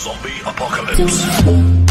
Zombie apocalypse.